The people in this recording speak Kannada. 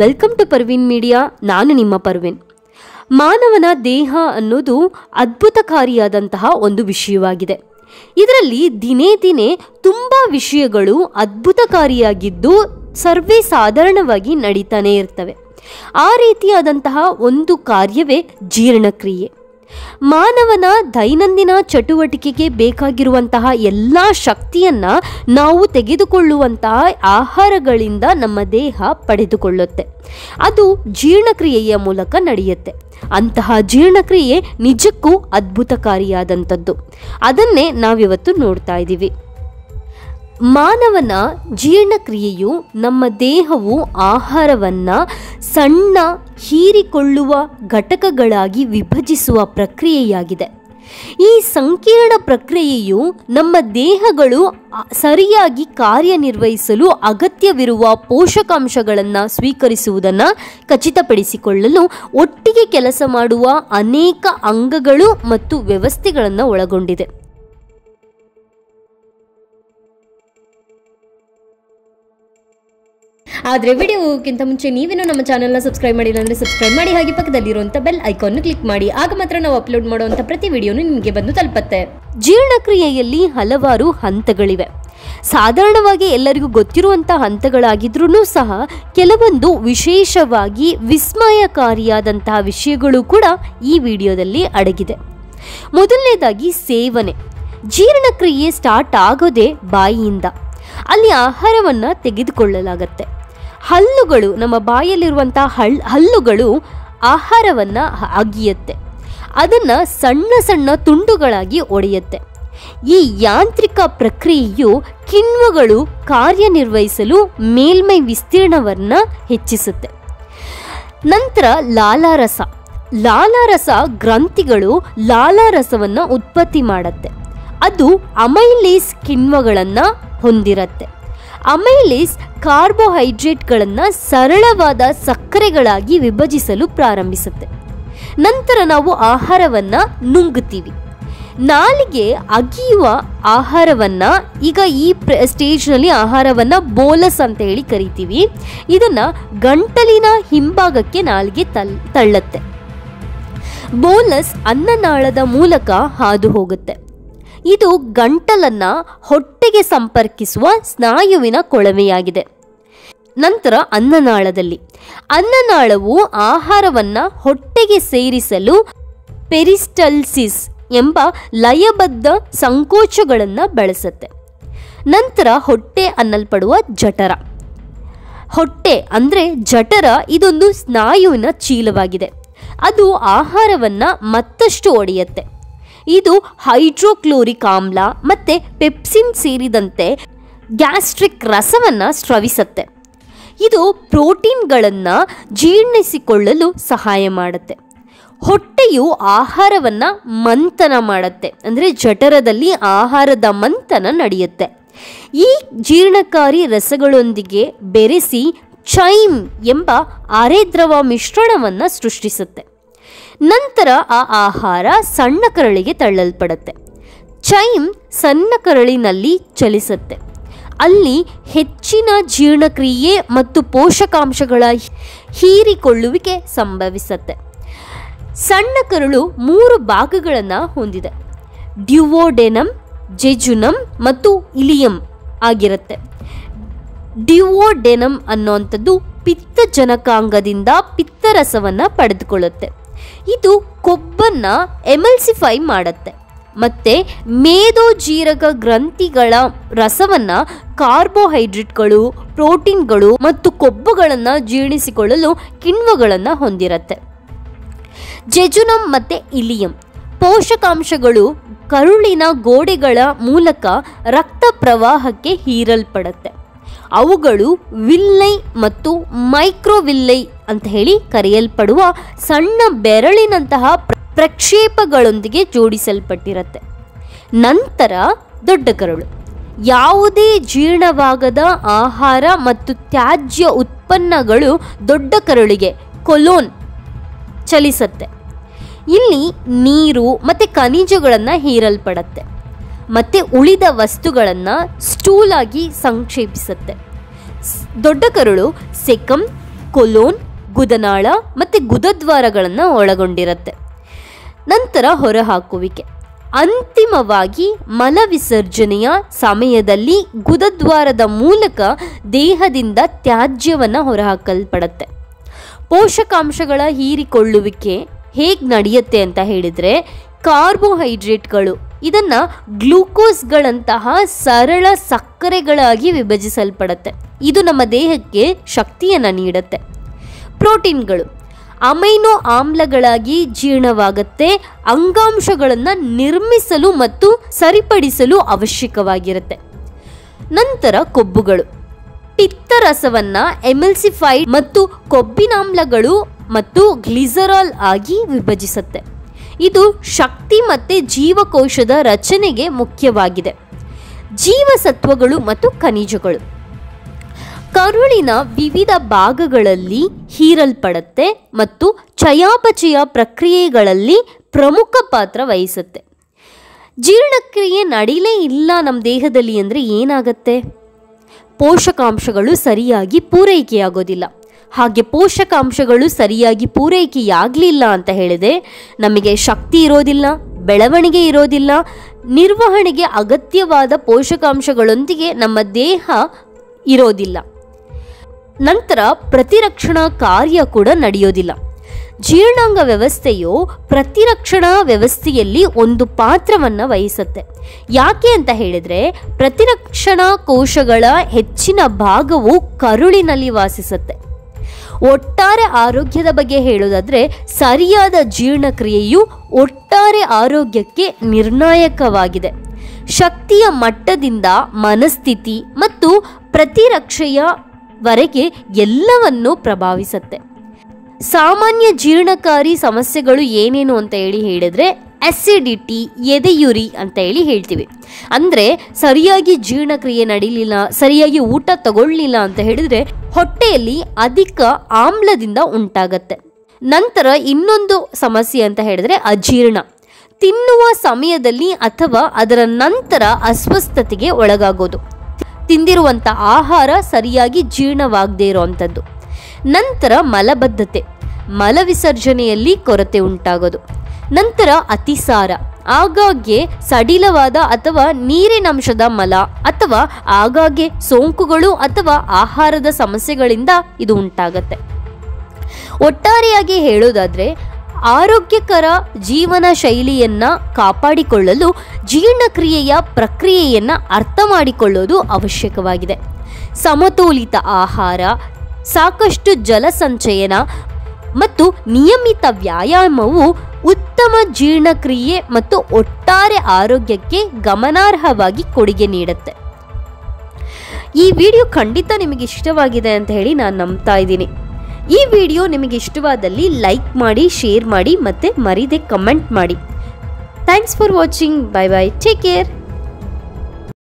Welcome to Parveen media. ನಾನು ನಿಮ್ಮ ಪರ್ವಿನ್. ಮಾನವನ ದೇಹ ಅನ್ನೋದು ಅದ್ಭುತಕಾರಿಯಾದಂತಹ ಒಂದು ವಿಷಯವಾಗಿದೆ. ಇದರಲ್ಲಿ ದಿನೇ ದಿನೇ ತುಂಬ ವಿಷಯಗಳು ಅದ್ಭುತಕಾರಿಯಾಗಿದ್ದು ಸರ್ವೇ ಸಾಧಾರಣವಾಗಿ ನಡೀತಾನೆ ಇರ್ತವೆ. ಆ ರೀತಿಯಾದಂತಹ ಒಂದು ಕಾರ್ಯವೇ ಜೀರ್ಣಕ್ರಿಯೆ. ಮಾನವನ ದೈನಂದಿನ ಚಟುವಟಿಕೆಗೆ ಬೇಕಾಗಿರುವಂತಹ ಎಲ್ಲ ಶಕ್ತಿಯನ್ನು ನಾವು ತೆಗೆದುಕೊಳ್ಳುವಂತಹ ಆಹಾರಗಳಿಂದ ನಮ್ಮ ದೇಹ ಪಡೆದುಕೊಳ್ಳುತ್ತೆ. ಅದು ಜೀರ್ಣಕ್ರಿಯೆಯ ಮೂಲಕ ನಡೆಯುತ್ತೆ. ಅಂತಹ ಜೀರ್ಣಕ್ರಿಯೆ ನಿಜಕ್ಕೂ ಅದ್ಭುತಕಾರಿಯಾದಂಥದ್ದು. ಅದನ್ನೇ ನಾವಿವತ್ತು ನೋಡ್ತಾ ಇದ್ದೀವಿ. ಮಾನವನ ಜೀರ್ಣಕ್ರಿಯೆಯು ನಮ್ಮ ದೇಹವು ಆಹಾರವನ್ನು ಸಣ್ಣ ಹೀರಿಕೊಳ್ಳುವ ಘಟಕಗಳಾಗಿ ವಿಭಜಿಸುವ ಪ್ರಕ್ರಿಯೆಯಾಗಿದೆ. ಈ ಸಂಕೀರ್ಣ ಪ್ರಕ್ರಿಯೆಯು ನಮ್ಮ ದೇಹಗಳು ಸರಿಯಾಗಿ ಕಾರ್ಯನಿರ್ವಹಿಸಲು ಅಗತ್ಯವಿರುವ ಪೋಷಕಾಂಶಗಳನ್ನು ಸ್ವೀಕರಿಸುವುದನ್ನು ಖಚಿತಪಡಿಸಿಕೊಳ್ಳಲು ಒಟ್ಟಿಗೆ ಕೆಲಸ ಮಾಡುವ ಅನೇಕ ಅಂಗಗಳು ಮತ್ತು ವ್ಯವಸ್ಥೆಗಳನ್ನು ಒಳಗೊಂಡಿದೆ. ಆದರೆ ವಿಡಿಯೋಕ್ಕಿಂತ ಮುಂಚೆ ನೀವೇನೋ ನಮ್ಮ ಚಾನಲ್ನ ಸಬ್ಸ್ಕ್ರೈಬ್ ಮಾಡಿಲ್ಲ ಅಂದರೆ ಸಬ್ಸ್ಕ್ರೈಬ್ ಮಾಡಿ, ಹಾಗೆ ಪಕ್ಕದಲ್ಲಿರುವಂಥ ಬೆಲ್ ಐಕಾನ್ನು ಕ್ಲಿಕ್ ಮಾಡಿ. ಆಗ ಮಾತ್ರ ನಾವು ಅಪ್ಲೋಡ್ ಮಾಡುವಂಥ ಪ್ರತಿ ವಿಡಿಯೋನು ನಿಮಗೆ ಬಂದು ತಲುಪುತ್ತೆ. ಜೀರ್ಣಕ್ರಿಯೆಯಲ್ಲಿ ಹಲವಾರು ಹಂತಗಳಿವೆ. ಸಾಧಾರಣವಾಗಿ ಎಲ್ಲರಿಗೂ ಗೊತ್ತಿರುವಂಥ ಹಂತಗಳಾಗಿದ್ರೂ ಸಹ ಕೆಲವೊಂದು ವಿಶೇಷವಾಗಿ ವಿಸ್ಮಯಕಾರಿಯಾದಂತಹ ವಿಷಯಗಳು ಕೂಡ ಈ ವಿಡಿಯೋದಲ್ಲಿ ಅಡಗಿದೆ. ಮೊದಲನೇದಾಗಿ ಸೇವನೆ. ಜೀರ್ಣಕ್ರಿಯೆ ಸ್ಟಾರ್ಟ್ ಆಗೋದೇ ಬಾಯಿಯಿಂದ. ಅಲ್ಲಿ ಆಹಾರವನ್ನು ತೆಗೆದುಕೊಳ್ಳಲಾಗತ್ತೆ. ಹಲ್ಲುಗಳು, ನಮ್ಮ ಬಾಯಲ್ಲಿರುವಂಥ ಹಲ್ಲುಗಳು ಆಹಾರವನ್ನು ಅಗಿಯುತ್ತೆ. ಅದನ್ನು ಸಣ್ಣ ಸಣ್ಣ ತುಂಡುಗಳಾಗಿ ಒಡೆಯುತ್ತೆ. ಈ ಯಾಂತ್ರಿಕ ಪ್ರಕ್ರಿಯೆಯು ಕಿಣ್ವಗಳು ಕಾರ್ಯನಿರ್ವಹಿಸಲು ಮೇಲ್ಮೈ ವಿಸ್ತೀರ್ಣವನ್ನು ಹೆಚ್ಚಿಸುತ್ತೆ. ನಂತರ ಲಾಲಾರಸ. ಗ್ರಂಥಿಗಳು ಲಾಲಾರಸವನ್ನು ಉತ್ಪತ್ತಿ ಮಾಡುತ್ತೆ. ಅದು ಅಮೈಲೇಸ್ ಕಿಣ್ವಗಳನ್ನು ಹೊಂದಿರುತ್ತೆ. ಅಮೈಲೇಸ್ ಕಾರ್ಬೋಹೈಡ್ರೇಟ್ಗಳನ್ನು ಸರಳವಾದ ಸಕ್ಕರೆಗಳಾಗಿ ವಿಭಜಿಸಲು ಪ್ರಾರಂಭಿಸುತ್ತೆ. ನಂತರ ನಾವು ಆಹಾರವನ್ನು ನುಂಗುತ್ತೀವಿ. ನಾಲಿಗೆ ಅಗಿಯುವ ಆಹಾರವನ್ನು, ಈಗ ಈ ಸ್ಟೇಜ್ನಲ್ಲಿ ಆಹಾರವನ್ನು ಬೋಲಸ್ ಅಂತ ಹೇಳಿ ಕರಿತೀವಿ, ಇದನ್ನು ಗಂಟಲಿನ ಹಿಂಭಾಗಕ್ಕೆ ನಾಲಿಗೆ ತಳ್ಳುತ್ತೆ. ಬೋಲಸ್ ಅನ್ನನಾಳದ ಮೂಲಕ ಹಾದು ಹೋಗುತ್ತೆ. ಇದು ಗಂಟಲನ್ನು ಹೊಟ್ಟೆಗೆ ಸಂಪರ್ಕಿಸುವ ಸ್ನಾಯುವಿನ ಕೊಳವೆಯಾಗಿದೆ. ನಂತರ ಅನ್ನನಾಳದಲ್ಲಿ ಅನ್ನನಾಳವು ಆಹಾರವನ್ನು ಹೊಟ್ಟೆಗೆ ಸೇರಿಸಲು ಪೆರಿಸ್ಟಲ್ಸಿಸ್ ಎಂಬ ಲಯಬದ್ಧ ಸಂಕೋಚಗಳನ್ನು ಬಳಸುತ್ತೆ. ನಂತರ ಹೊಟ್ಟೆ ಅನ್ನಲ್ಪಡುವ ಜಠರ. ಹೊಟ್ಟೆ ಅಂದರೆ ಜಠರ, ಇದೊಂದು ಸ್ನಾಯುವಿನ ಚೀಲವಾಗಿದೆ. ಅದು ಆಹಾರವನ್ನು ಮತ್ತಷ್ಟು ಒಡೆಯುತ್ತೆ. ಇದು ಹೈಡ್ರೋಕ್ಲೋರಿಕ್ ಆಮ್ಲ ಮತ್ತು ಪೆಪ್ಸಿನ್ ಸೇರಿದಂತೆ ಗ್ಯಾಸ್ಟ್ರಿಕ್ ರಸವನ್ನು ಸ್ರವಿಸುತ್ತೆ. ಇದು ಪ್ರೋಟೀನ್ಗಳನ್ನು ಜೀರ್ಣಿಸಿಕೊಳ್ಳಲು ಸಹಾಯ ಮಾಡುತ್ತೆ. ಹೊಟ್ಟೆಯು ಆಹಾರವನ್ನು ಮಂಥನ ಮಾಡುತ್ತೆ. ಅಂದರೆ ಜಠರದಲ್ಲಿ ಆಹಾರದ ಮಂಥನ ನಡೆಯುತ್ತೆ. ಈ ಜೀರ್ಣಕಾರಿ ರಸಗಳೊಂದಿಗೆ ಬೆರೆಸಿ ಚೈಮ್ ಎಂಬ ಅರೆದ್ರವ ಮಿಶ್ರಣವನ್ನು ಸೃಷ್ಟಿಸುತ್ತೆ. ನಂತರ ಆ ಆಹಾರ ಸಣ್ಣ ಕರಳಿಗೆ ತಳ್ಳಲ್ಪಡುತ್ತೆ. ಚೈಮ್ ಸಣ್ಣ ಕರಳಿನಲ್ಲಿ ಚಲಿಸುತ್ತೆ. ಅಲ್ಲಿ ಹೆಚ್ಚಿನ ಜೀರ್ಣಕ್ರಿಯೆ ಮತ್ತು ಪೋಷಕಾಂಶಗಳ ಹೀರಿಕೊಳ್ಳುವಿಕೆ ಸಂಭವಿಸುತ್ತೆ. ಸಣ್ಣ ಕರಳು 3 ಭಾಗಗಳನ್ನು ಹೊಂದಿದೆ. ಡ್ಯುವೋಡೆನಮ್, ಜೆಜುನಮ್ ಮತ್ತು ಇಲಿಯಮ್ ಆಗಿರುತ್ತೆ. ಡ್ಯುವೋಡೆನಮ್ ಅನ್ನುವಂಥದ್ದು ಪಿತ್ತಜನಕಾಂಗದಿಂದ ಪಿತ್ತರಸವನ್ನು ಪಡೆದುಕೊಳ್ಳುತ್ತೆ. ಇದು ಕೊಬ್ಬನ್ನು ಎಮಲ್ಸಿಫೈ ಮಾಡುತ್ತೆ ಮತ್ತು ಮೇದೋಜೀರಕ ಗ್ರಂಥಿಗಳ ರಸವನ್ನು ಕಾರ್ಬೋಹೈಡ್ರೇಟ್ಗಳು, ಪ್ರೋಟೀನ್ಗಳು ಮತ್ತು ಕೊಬ್ಬುಗಳನ್ನು ಜೀರ್ಣಿಸಿಕೊಳ್ಳಲು ಕಿಣ್ವಗಳನ್ನು ಹೊಂದಿರುತ್ತೆ. ಜೆಜುನಮ್ ಮತ್ತು ಇಲಿಯಂ ಪೋಷಕಾಂಶಗಳು ಕರುಳಿನ ಗೋಡೆಗಳ ಮೂಲಕ ರಕ್ತ ಪ್ರವಾಹಕ್ಕೆ ಹೀರಲ್ಪಡುತ್ತೆ. ಅವುಗಳು ವಿಲ್ಲೈ ಮತ್ತು ಮೈಕ್ರೋವಿಲ್ಲೈ ಅಂತ ಹೇಳಿ ಕರೆಯಲ್ಪಡುವ ಸಣ್ಣ ಬೆರಳಿನಂತಹ ಪ್ರಕ್ಷೇಪಗಳೊಂದಿಗೆ ಜೋಡಿಸಲ್ಪಟ್ಟಿರುತ್ತೆ. ನಂತರ ದೊಡ್ಡ ಕರುಳು. ಯಾವುದೇ ಜೀರ್ಣವಾಗದ ಆಹಾರ ಮತ್ತು ತ್ಯಾಜ್ಯ ಉತ್ಪನ್ನಗಳು ದೊಡ್ಡ ಕರುಳಿಗೆ, ಕೊಲೋನ್, ಚಲಿಸುತ್ತೆ. ಇಲ್ಲಿ ನೀರು ಮತ್ತು ಖನಿಜಗಳನ್ನು ಹೀರಲ್ಪಡುತ್ತೆ ಮತ್ತು ಉಳಿದ ವಸ್ತುಗಳನ್ನು ಸ್ಟೂಲಾಗಿ ಸಂಕ್ಷೇಪಿಸುತ್ತೆ. ದೊಡ್ಡ ಕರುಳು ಸೆಕಮ್, ಕೊಲೋನ್, ಗುದನಾಳ ಮತ್ತು ಗುದದ್ವಾರಗಳನ್ನು ಒಳಗೊಂಡಿರುತ್ತೆ. ನಂತರ ಹೊರಹಾಕುವಿಕೆ. ಅಂತಿಮವಾಗಿ ಮಲವಿಸರ್ಜನೆಯ ಸಮಯದಲ್ಲಿ ಗುದದ್ವಾರದ ಮೂಲಕ ದೇಹದಿಂದ ತ್ಯಾಜ್ಯವನ್ನು ಹೊರಹಾಕಲ್ಪಡುತ್ತೆ. ಪೋಷಕಾಂಶಗಳ ಹೀರಿಕೊಳ್ಳುವಿಕೆ ಹೇಗೆ ನಡೆಯುತ್ತೆ ಅಂತ ಹೇಳಿದರೆ, ಕಾರ್ಬೋಹೈಡ್ರೇಟ್ಗಳು ಇದನ್ನು ಗ್ಲೂಕೋಸ್ಗಳಂತಹ ಸರಳ ಸಕ್ಕರೆಗಳಾಗಿ ವಿಭಜಿಸಲ್ಪಡುತ್ತೆ. ಇದು ನಮ್ಮ ದೇಹಕ್ಕೆ ಶಕ್ತಿಯನ್ನು ನೀಡುತ್ತೆ. ಪ್ರೋಟೀನ್ಗಳು ಅಮೈನೋ ಆಮ್ಲಗಳಾಗಿ ಜೀರ್ಣವಾಗುತ್ತೆ, ಅಂಗಾಂಶಗಳನ್ನು ನಿರ್ಮಿಸಲು ಮತ್ತು ಸರಿಪಡಿಸಲು ಅವಶ್ಯಕವಾಗಿರುತ್ತೆ. ನಂತರ ಕೊಬ್ಬುಗಳು ಪಿತ್ತರಸವನ್ನು ಎಮಲ್ಸಿಫೈಡ್ ಮತ್ತು ಕೊಬ್ಬಿನಾಮ್ಲಗಳು ಮತ್ತು ಗ್ಲಿಸರಾಲ್ ಆಗಿ ವಿಭಜಿಸುತ್ತೆ. ಇದು ಶಕ್ತಿ ಮತ್ತು ಜೀವಕೋಶದ ರಚನೆಗೆ ಮುಖ್ಯವಾಗಿದೆ. ಜೀವಸತ್ವಗಳು ಮತ್ತು ಖನಿಜಗಳು ಕರುಳಿನ ವಿವಿಧ ಭಾಗಗಳಲ್ಲಿ ಹೀರಲ್ಪಡುತ್ತೆ ಮತ್ತು ಚಯಾಪಚಯ ಪ್ರಕ್ರಿಯೆಗಳಲ್ಲಿ ಪ್ರಮುಖ ಪಾತ್ರ ವಹಿಸುತ್ತೆ. ಜೀರ್ಣಕ್ರಿಯೆ ನಡೀಲೇ ಇಲ್ಲ ನಮ್ಮ ದೇಹದಲ್ಲಿ ಅಂದರೆ ಏನಾಗುತ್ತೆ? ಪೋಷಕಾಂಶಗಳು ಸರಿಯಾಗಿ ಪೂರೈಕೆಯಾಗೋದಿಲ್ಲ. ಹಾಗೆ ಪೋಷಕಾಂಶಗಳು ಸರಿಯಾಗಿ ಪೂರೈಕೆಯಾಗಲಿಲ್ಲ ಅಂತ ಹೇಳಿದರೆ ನಮಗೆ ಶಕ್ತಿ ಇರೋದಿಲ್ಲ, ಬೆಳವಣಿಗೆ ಇರೋದಿಲ್ಲ. ನಿರ್ವಹಣೆಗೆ ಅಗತ್ಯವಾದ ಪೋಷಕಾಂಶಗಳೊಂದಿಗೆ ನಮ್ಮ ದೇಹ ಇರೋದಿಲ್ಲ. ನಂತರ ಪ್ರತಿರಕ್ಷಣಾ ಕಾರ್ಯ ಕೂಡ ನಡೆಯೋದಿಲ್ಲ. ಜೀರ್ಣಾಂಗ ವ್ಯವಸ್ಥೆಯು ಪ್ರತಿರಕ್ಷಣಾ ವ್ಯವಸ್ಥೆಯಲ್ಲಿ ಒಂದು ಪಾತ್ರವನ್ನು ವಹಿಸುತ್ತೆ. ಯಾಕೆ ಅಂತ ಹೇಳಿದರೆ, ಪ್ರತಿರಕ್ಷಣಾ ಕೋಶಗಳ ಹೆಚ್ಚಿನ ಭಾಗವು ಕರುಳಿನಲ್ಲಿ ವಾಸಿಸುತ್ತೆ. ಒಟ್ಟಾರೆ ಆರೋಗ್ಯದ ಬಗ್ಗೆ ಹೇಳೋದಾದರೆ, ಸರಿಯಾದ ಜೀರ್ಣಕ್ರಿಯೆಯು ಒಟ್ಟಾರೆ ಆರೋಗ್ಯಕ್ಕೆ ನಿರ್ಣಾಯಕವಾಗಿದೆ. ಶಕ್ತಿಯ ಮಟ್ಟದಿಂದ ಮನಸ್ಥಿತಿ ಮತ್ತು ಪ್ರತಿರಕ್ಷೆಯವರೆಗೆ ಎಲ್ಲವನ್ನೂ ಪ್ರಭಾವಿಸುತ್ತೆ. ಸಾಮಾನ್ಯ ಜೀರ್ಣಕಾರಿ ಸಮಸ್ಯೆಗಳು ಏನೇನು ಅಂತ ಹೇಳಿದರೆ, ಅಸಿಡಿಟಿ, ಎದೆಯುರಿ ಅಂತ ಹೇಳ್ತೀವಿ. ಅಂದರೆ ಸರಿಯಾಗಿ ಜೀರ್ಣಕ್ರಿಯೆ ನಡೀಲಿಲ್ಲ, ಸರಿಯಾಗಿ ಊಟ ತಗೊಳ್ಳಲಿಲ್ಲ ಅಂತ ಹೇಳಿದರೆ ಹೊಟ್ಟೆಯಲ್ಲಿ ಅಧಿಕ ಆಮ್ಲದಿಂದ ಉಂಟಾಗತ್ತೆ. ನಂತರ ಇನ್ನೊಂದು ಸಮಸ್ಯೆ ಅಂತ ಹೇಳಿದರೆ ಅಜೀರ್ಣ, ತಿನ್ನುವ ಸಮಯದಲ್ಲಿ ಅಥವಾ ಅದರ ನಂತರ ಅಸ್ವಸ್ಥತೆಗೆ ಒಳಗಾಗೋದು, ತಿಂದಿರುವಂಥ ಆಹಾರ ಸರಿಯಾಗಿ ಜೀರ್ಣವಾಗದೇ ಇರೋವಂಥದ್ದು. ನಂತರ ಮಲಬದ್ಧತೆ, ಮಲವಿಸರ್ಜನೆಯಲ್ಲಿ ಕೊರತೆ ಉಂಟಾಗೋದು. ನಂತರ ಅತಿಸಾರ, ಆಗಾಗ್ಗೆ ಸಡಿಲವಾದ ಅಥವಾ ನೀರಿನಂಶದ ಮಲ ಅಥವಾ ಆಗಾಗ್ಗೆ ಸೋಂಕುಗಳು ಅಥವಾ ಆಹಾರದ ಸಮಸ್ಯೆಗಳಿಂದ ಇದು ಉಂಟಾಗತ್ತೆ. ಒಟ್ಟಾರೆಯಾಗಿ ಹೇಳೋದಾದರೆ, ಆರೋಗ್ಯಕರ ಜೀವನ ಶೈಲಿಯನ್ನು ಕಾಪಾಡಿಕೊಳ್ಳಲು ಜೀರ್ಣಕ್ರಿಯೆಯ ಪ್ರಕ್ರಿಯೆಯನ್ನು ಅರ್ಥ ಮಾಡಿಕೊಳ್ಳೋದು ಅವಶ್ಯಕವಾಗಿದೆ. ಸಮತೋಲಿತ ಆಹಾರ, ಸಾಕಷ್ಟು ಜಲಸಂಚಯನ ಮತ್ತು ನಿಯಮಿತ ವ್ಯಾಯಾಮವು ಉತ್ತಮ ಜೀರ್ಣಕ್ರಿಯೆ ಮತ್ತು ಒಟ್ಟಾರೆ ಆರೋಗ್ಯಕ್ಕೆ ಗಮನಾರ್ಹವಾಗಿ ಕೊಡುಗೆ ನೀಡುತ್ತೆ. ಈ ವಿಡಿಯೋ ಖಂಡಿತ ನಿಮಗೆ ಇಷ್ಟವಾಗಿದೆ ಅಂತ ಹೇಳಿ ನಾನು ನಂಬ್ತಾ ಇದ್ದೀನಿ. ಈ ವಿಡಿಯೋ ನಿಮಗೆ ಇಷ್ಟವಾದಲ್ಲಿ ಲೈಕ್ ಮಾಡಿ, ಶೇರ್ ಮಾಡಿ ಮತ್ತು ಮರಿದೇ ಕಮೆಂಟ್ ಮಾಡಿ. Thanks for watching. Bye bye, take care.